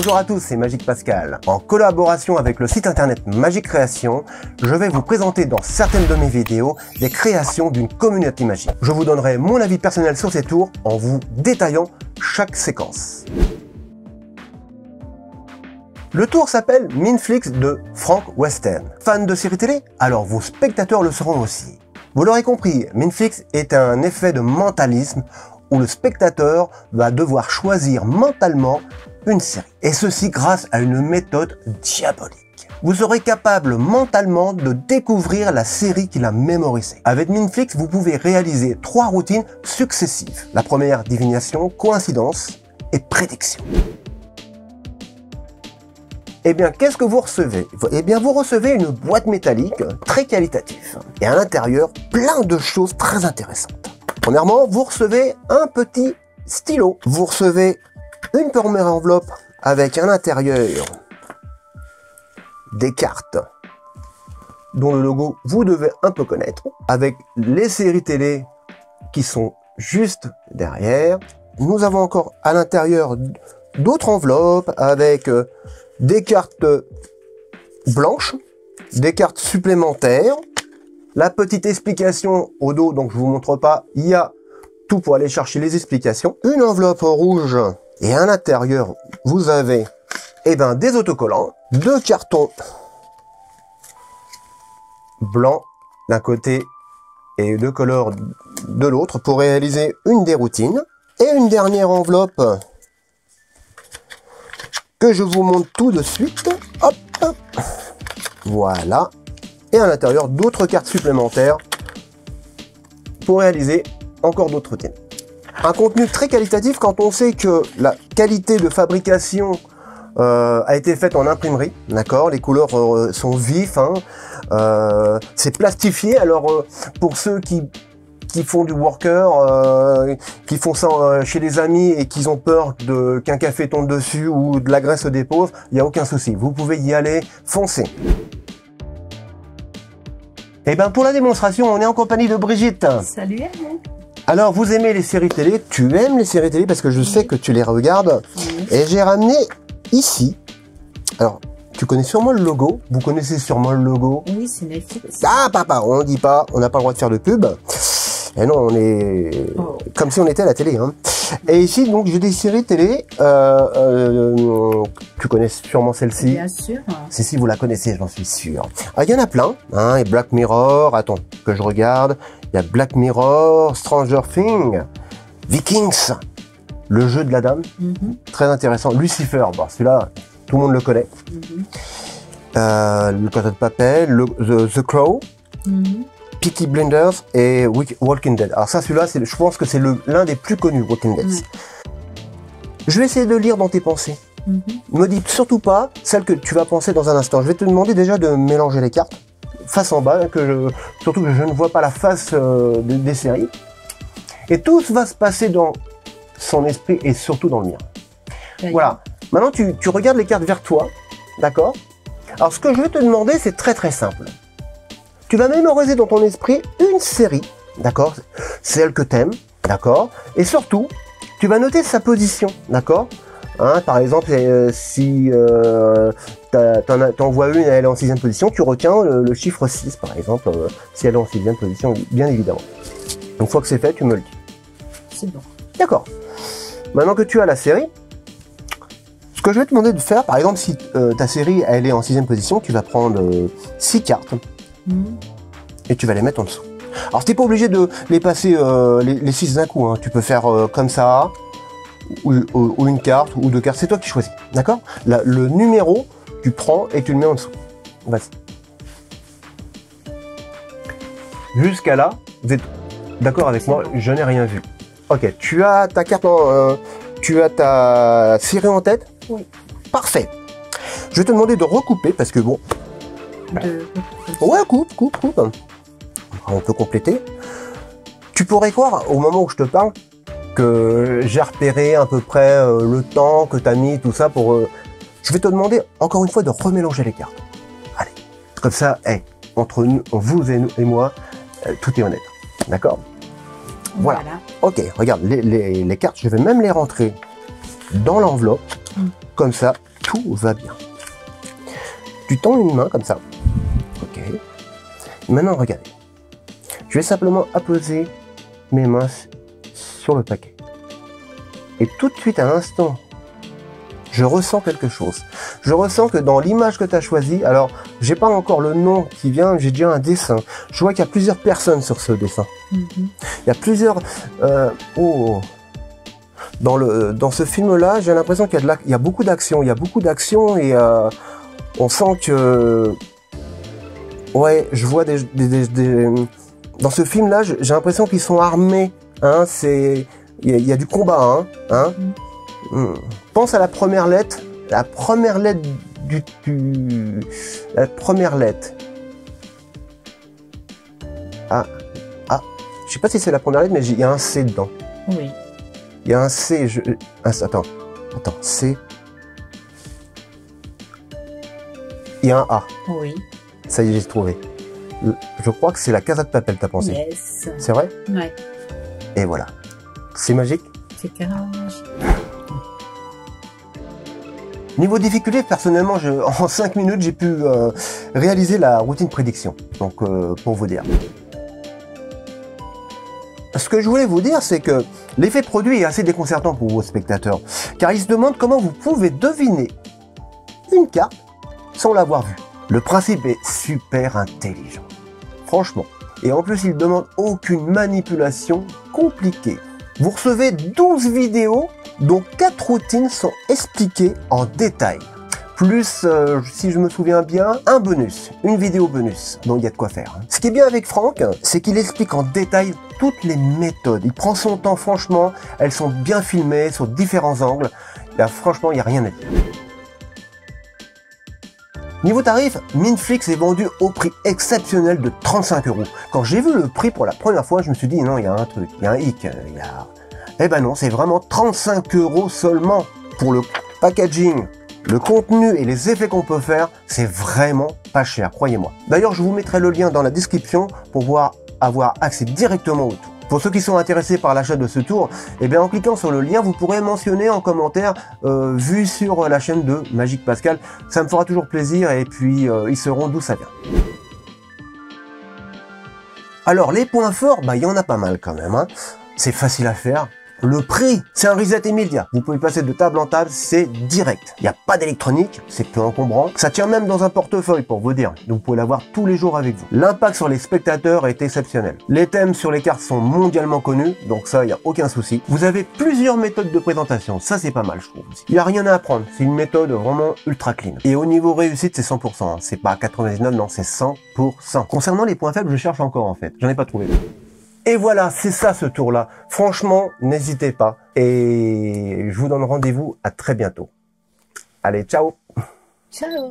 Bonjour à tous, c'est Magique Pascal. En collaboration avec le site internet Magic Création, je vais vous présenter dans certaines de mes vidéos des créations d'une communauté magique. Je vous donnerai mon avis personnel sur ces tours en vous détaillant chaque séquence. Le tour s'appelle Mindflix de Frank Weston. Fan de séries télé? Alors vos spectateurs le seront aussi. Vous l'aurez compris, Mindflix est un effet de mentalisme où le spectateur va devoir choisir mentalement une série. Et ceci grâce à une méthode diabolique. Vous serez capable mentalement de découvrir la série qu'il a mémorisée. Avec Mindflix, vous pouvez réaliser 3 routines successives. La première, divination, coïncidence et prédiction. Eh bien, qu'est-ce que vous recevez? Eh bien, vous recevez une boîte métallique très qualitative. Et à l'intérieur, plein de choses très intéressantes. Premièrement, vous recevez un petit stylo. Vous recevez une première enveloppe avec à l'intérieur des cartes dont le logo, vous devez un peu connaître. Avec les séries télé qui sont juste derrière. Nous avons encore à l'intérieur d'autres enveloppes avec des cartes blanches, des cartes supplémentaires, la petite explication au dos, donc je vous montre pas, il y a tout pour aller chercher les explications, une enveloppe rouge et à l'intérieur vous avez des autocollants, 2 cartons blancs d'un côté et de couleur de l'autre pour réaliser une des routines et une dernière enveloppe que je vous montre tout de suite, hop, hop. Voilà, et à l'intérieur d'autres cartes supplémentaires pour réaliser encore d'autres routines. Un contenu très qualitatif quand on sait que la qualité de fabrication a été faite en imprimerie, d'accord, les couleurs sont vives, hein. C'est plastifié, alors pour ceux qui font du worker, qui font ça chez les amis et qu'ils ont peur qu'un café tombe dessus ou de la graisse se dépose, il n'y a aucun souci. Vous pouvez y aller, foncez. Et bien pour la démonstration, on est en compagnie de Brigitte. Salut Anne. Alors vous aimez les séries télé, tu aimes les séries télé parce que je sais que tu les regardes. Oui. Et j'ai ramené ici, alors tu connais sûrement le logo, vous connaissez sûrement le logo. Oui, c'est Netflix. Ah papa, on ne dit pas, on n'a pas le droit de faire de pub. Et non, on est comme si on était à la télé. Hein. Et ici, donc, j'ai des séries télé. Tu connais sûrement celle-ci. Bien sûr. Si vous la connaissez, j'en suis sûr. Ah, il y en a plein. Hein. Et Black Mirror, attends, que je regarde. Il y a Black Mirror, Stranger Things, Vikings, le jeu de la dame. Très intéressant. Lucifer, bon, celui-là, tout le monde le connaît. La casa de papel, The Crow. Peaky Blinders et Walking Dead. Alors ça, celui-là, je pense que c'est l'un des plus connus, Walking Dead. Je vais essayer de lire dans tes pensées. Ne me dis surtout pas celle que tu vas penser dans un instant. Je vais te demander déjà de mélanger les cartes, face en bas, surtout que je ne vois pas la face des séries. Et tout va se passer dans son esprit et surtout dans le mien. Voilà. Maintenant, tu regardes les cartes vers toi, d'accord? Alors ce que je vais te demander, c'est très très simple. Tu vas mémoriser dans ton esprit une série, d'accord? Celle que t'aimes, d'accord? Et surtout, tu vas noter sa position, d'accord? Hein, par exemple, si t'en vois une, elle est en 6e position, tu retiens le chiffre 6, par exemple, si elle est en 6e position, bien évidemment. Une fois que c'est fait, tu me le dis. C'est bon. D'accord. Maintenant que tu as la série, ce que je vais te demander de faire, par exemple, si ta série, elle est en 6e position, tu vas prendre 6 cartes. Et tu vas les mettre en dessous. Alors t'es pas obligé de les passer les 6 d'un coup, hein. Tu peux faire comme ça, ou une carte, ou 2 cartes, c'est toi qui choisis, d'accord? Le numéro, tu prends et tu le mets en dessous. Vas-y. Jusqu'à là, vous êtes d'accord avec moi, je n'ai rien vu. Ok, tu as ta carte, tu as ta série en tête? Oui. Parfait. Je vais te demander de recouper, parce que bon... Ouais, coupe. On peut compléter. Tu pourrais croire, au moment où je te parle, que j'ai repéré à peu près le temps que tu as mis, tout ça pour... Je vais te demander, encore une fois, de remélanger les cartes. Allez, comme ça, hey, entre nous, vous et, moi, tout est honnête. D'accord? Voilà. Ok, regarde, les cartes, je vais même les rentrer dans l'enveloppe. Comme ça, tout va bien. Tu tends une main comme ça. Ok. Maintenant, regardez. Je vais simplement apposer mes mains sur le paquet. Et tout de suite, à l'instant, je ressens quelque chose. Je ressens que dans l'image que tu as choisie, alors j'ai pas encore le nom qui vient, j'ai déjà un dessin. Je vois qu'il y a plusieurs personnes sur ce dessin. Il y a plusieurs... Dans ce film-là, j'ai l'impression qu'il y a beaucoup d'action. Il y a beaucoup d'action et on sent que... Ouais, je vois des... Dans ce film-là, j'ai l'impression qu'ils sont armés. Hein, c'est... Il y a du combat, hein, Pense à la première lettre. Ah, je sais pas si c'est la première lettre, mais il y a un C dedans. Oui. Il y a un C. Attends, C. Il y a un A. Oui. Ça y est, j'ai trouvé. Je crois que c'est la Casa de Papel, t'as pensé. Yes. C'est vrai. Ouais. Et voilà. C'est magique. C'est carrément magique. Niveau difficulté, personnellement, en 5 minutes, j'ai pu réaliser la routine prédiction. Donc, pour vous dire. Ce que je voulais vous dire, c'est que l'effet produit est assez déconcertant pour vos spectateurs. Car ils se demandent comment vous pouvez deviner une carte sans l'avoir vue. Le principe est super intelligent. Franchement. Et en plus, ils ne demandent aucune manipulation compliquée. Vous recevez 12 vidéos, dont 4 routines sont expliquées en détail. Plus, si je me souviens bien, un bonus, une vidéo bonus. Donc il y a de quoi faire. Ce qui est bien avec Franck, c'est qu'il explique en détail toutes les méthodes. Il prend son temps, franchement, elles sont bien filmées sur différents angles. Là, franchement, il n'y a rien à dire. Niveau tarif, Mindflix est vendu au prix exceptionnel de 35 €. Quand j'ai vu le prix pour la première fois, je me suis dit non, il y a un truc, il y a un hic, Eh ben non, c'est vraiment 35 € seulement pour le packaging, le contenu et les effets qu'on peut faire. C'est vraiment pas cher, croyez-moi. D'ailleurs, je vous mettrai le lien dans la description pour pouvoir avoir accès directement au tour. Pour ceux qui sont intéressés par l'achat de ce tour, eh bien en cliquant sur le lien, vous pourrez mentionner en commentaire vu sur la chaîne de Magique Pascal. Ça me fera toujours plaisir et puis ils sauront d'où ça vient. Alors les points forts, bah il y en a pas mal quand même. Hein. C'est facile à faire. Le prix, c'est un reset immédiat. Vous pouvez passer de table en table, c'est direct. Il n'y a pas d'électronique, c'est peu encombrant. Ça tient même dans un portefeuille pour vous dire. Donc vous pouvez l'avoir tous les jours avec vous. L'impact sur les spectateurs est exceptionnel. Les thèmes sur les cartes sont mondialement connus, donc ça, il n'y a aucun souci. Vous avez plusieurs méthodes de présentation, ça c'est pas mal je trouve. Il n'y a rien à apprendre, c'est une méthode vraiment ultra clean. Et au niveau réussite, c'est 100 %. Hein. C'est pas 99, non, c'est 100 %. Concernant les points faibles, je cherche encore en fait. J'en ai pas trouvé. Et voilà, c'est ça ce tour-là. Franchement, n'hésitez pas. Et je vous donne rendez-vous à très bientôt. Allez, ciao. Ciao.